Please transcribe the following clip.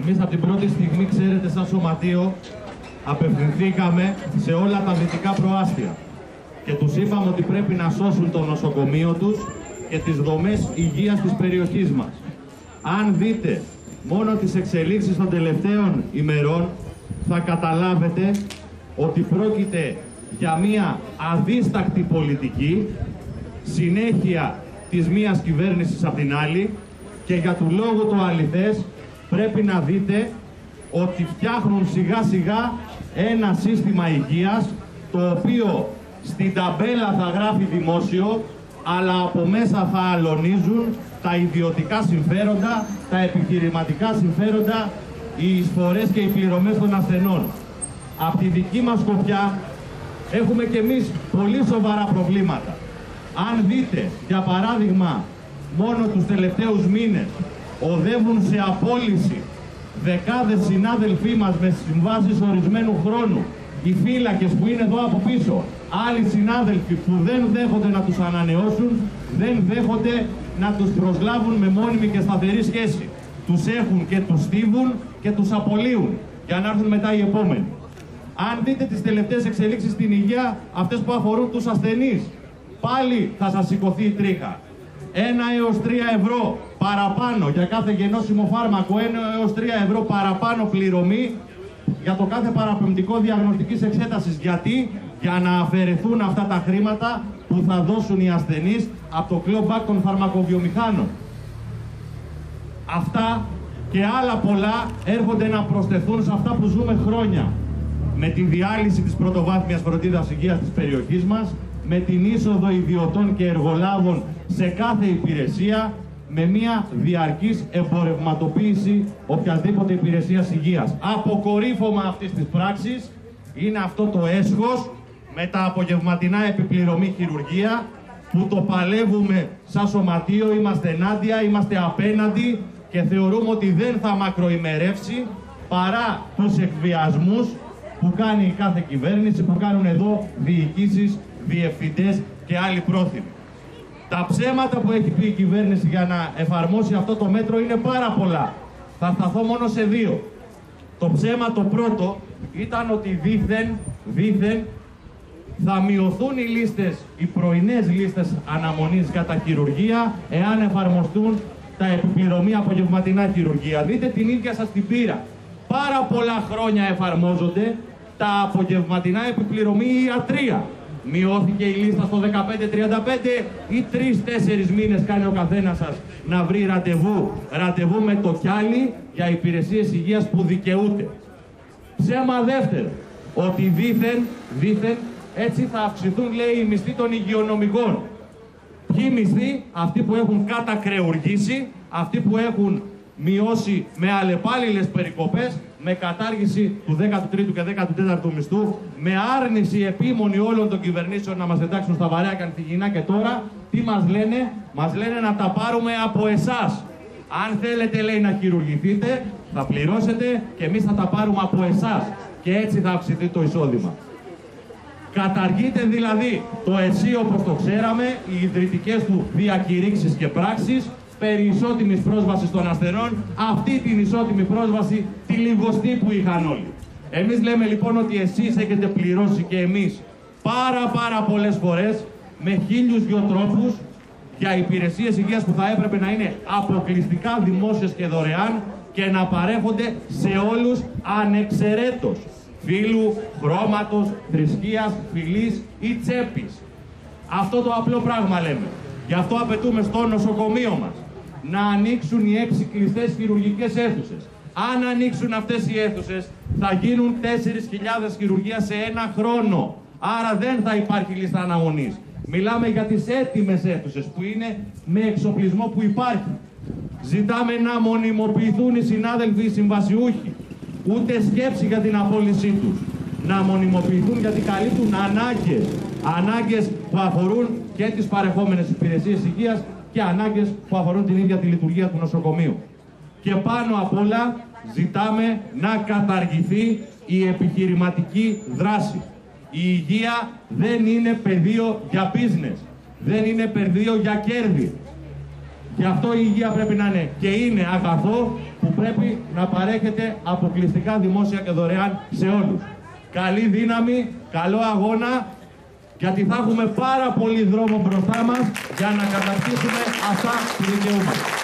Εμείς από την πρώτη στιγμή, ξέρετε, σαν σωματείο απευθυνθήκαμε σε όλα τα δυτικά προάστια και τους είπαμε ότι πρέπει να σώσουν το νοσοκομείο τους και τις δομές υγείας της περιοχής μας. Αν δείτε μόνο τις εξελίξεις των τελευταίων ημερών, θα καταλάβετε ότι πρόκειται για μία αδίστακτη πολιτική, συνέχεια της μίας κυβέρνησης απ' την άλλη, και για του λόγου το αληθές πρέπει να δείτε ότι φτιάχνουν σιγά σιγά ένα σύστημα υγείας, το οποίο στην ταμπέλα θα γράφει δημόσιο, αλλά από μέσα θα αλωνίζουν τα ιδιωτικά συμφέροντα, τα επιχειρηματικά συμφέροντα, οι εισφορές και οι πληρωμές των ασθενών. Από τη δική μας σκοπιά έχουμε και εμείς πολύ σοβαρά προβλήματα. Αν δείτε, για παράδειγμα, μόνο τους τελευταίους μήνες οδεύουν σε απόλυση δεκάδες συνάδελφοί μας με συμβάσεις ορισμένου χρόνου, οι φύλακες που είναι εδώ από πίσω, άλλοι συνάδελφοι που δεν δέχονται να τους ανανεώσουν, δεν δέχονται να τους προσλάβουν με μόνιμη και σταθερή σχέση. Τους έχουν και τους στίβουν και τους απολύουν για να έρθουν μετά οι επόμενοι. Αν δείτε τις τελευταίες εξελίξεις στην υγεία, αυτές που αφορούν τους ασθενείς, πάλι θα σας σηκωθεί η τρίχα. 1 έως 3 ευρώ παραπάνω για κάθε γενώσιμο φάρμακο, 1 έως 3 ευρώ παραπάνω πληρωμή για το κάθε παραπεμπτικό διαγνωστικής εξέτασης. Γιατί? Για να αφαιρεθούν αυτά τα χρήματα που θα δώσουν οι ασθενείς από το κλόμπακ των φαρμακοβιομηχάνων. Αυτά και άλλα πολλά έρχονται να προσθεθούν σε αυτά που ζούμε χρόνια. Με τη διάλυση της πρωτοβάθμιας φροντίδας υγείας της περιοχής μας, με την είσοδο ιδιωτών και εργολάβων σε κάθε υπηρεσία, με μια διαρκής εμπορευματοποίηση οποιασδήποτε υπηρεσίας υγείας. Αποκορύφωμα αυτής της πράξης είναι αυτό το έσχος με τα απογευματινά επιπληρωμή χειρουργία, που το παλεύουμε σαν σωματείο, είμαστε ενάντια, είμαστε απέναντι και θεωρούμε ότι δεν θα μακροημερεύσει παρά τους εκβιασμούς που κάνει η κάθε κυβέρνηση, που κάνουν εδώ διοικήσεις, διευθυντές και άλλοι πρόθυμοι. Τα ψέματα που έχει πει η κυβέρνηση για να εφαρμόσει αυτό το μέτρο είναι πάρα πολλά. Θα σταθώ μόνο σε δύο. Το ψέμα το πρώτο ήταν ότι δήθεν θα μειωθούν οι λίστες, οι πρωινές λίστες αναμονής κατά χειρουργία, εάν εφαρμοστούν τα επιπληρωμή απογευματινά χειρουργία. Δείτε την ίδια σας την πείρα. Πάρα πολλά χρόνια εφαρμόζονται τα απογευματινά επιπληρωμή ιατρία. Μειώθηκε η λίστα στο 15-35 ή 3-4 μήνες κάνει ο καθένας σας να βρει ραντεβού με το κιάλι για υπηρεσίες υγείας που δικαιούται. Ψέμα δεύτερο, ότι δήθεν έτσι θα αυξηθούν, λέει, οι μισθοί των υγειονομικών. Ποιοι μισθοί? Αυτοί που έχουν κατακρεουργήσει, αυτοί που έχουν μειώσει με αλλεπάλληλες περικοπές, με κατάργηση του 13ου και 14ου μισθού, με άρνηση επίμονη όλων των κυβερνήσεων να μας εντάξουν στα βαρέα καθηγινά. Και τώρα τι μας λένε? Μας λένε να τα πάρουμε από εσάς. Αν θέλετε, λέει, να χειρουργηθείτε, θα πληρώσετε και εμείς θα τα πάρουμε από εσάς. Και έτσι θα αυξηθεί το εισόδημα. Καταργείται δηλαδή το ΕΣΥ όπως το ξέραμε, οι ιδρυτικές του διακηρύξεις και πράξεις περί ισότιμης πρόσβασης των ασθενών, αυτή την ισότιμη πρόσβαση, τη λιγοστή που είχαν όλοι. Εμείς λέμε λοιπόν ότι εσείς έχετε πληρώσει και εμείς πάρα πολλές φορές με 1000 γεωτρόφους για υπηρεσίες υγείας που θα έπρεπε να είναι αποκλειστικά δημόσιες και δωρεάν και να παρέχονται σε όλους ανεξαιρέτως φύλου, χρώματος, θρησκείας, φυλής ή τσέπης. Αυτό το απλό πράγμα λέμε. Γι' αυτό απαιτούμε στο νοσοκομείο μας να ανοίξουν οι 6 κλειστές χειρουργικές αίθουσες. Αν ανοίξουν αυτές οι αίθουσες, θα γίνουν 4.000 χειρουργία σε ένα χρόνο. Άρα δεν θα υπάρχει λίστα αναμονής. Μιλάμε για τις έτοιμες αίθουσες που είναι με εξοπλισμό που υπάρχει. Ζητάμε να μονιμοποιηθούν οι συνάδελφοι, οι συμβασιούχοι. Ούτε σκέψη για την απόλυσή τους. Να μονιμοποιηθούν γιατί καλύπτουν ανάγκες που αφορούν και τις παρεχόμενες υπηρεσίες υγείας και ανάγκες που αφορούν την ίδια τη λειτουργία του νοσοκομείου. Και πάνω απ' όλα ζητάμε να καταργηθεί η επιχειρηματική δράση. Η υγεία δεν είναι πεδίο για business, δεν είναι πεδίο για κέρδη. Γι' αυτό η υγεία πρέπει να είναι και είναι αγαθό που πρέπει να παρέχεται αποκλειστικά δημόσια και δωρεάν σε όλους. Καλή δύναμη, καλό αγώνα, γιατί θα έχουμε πάρα πολύ δρόμο μπροστά μας για να κατακτήσουμε αυτά που δικαιούμαστε.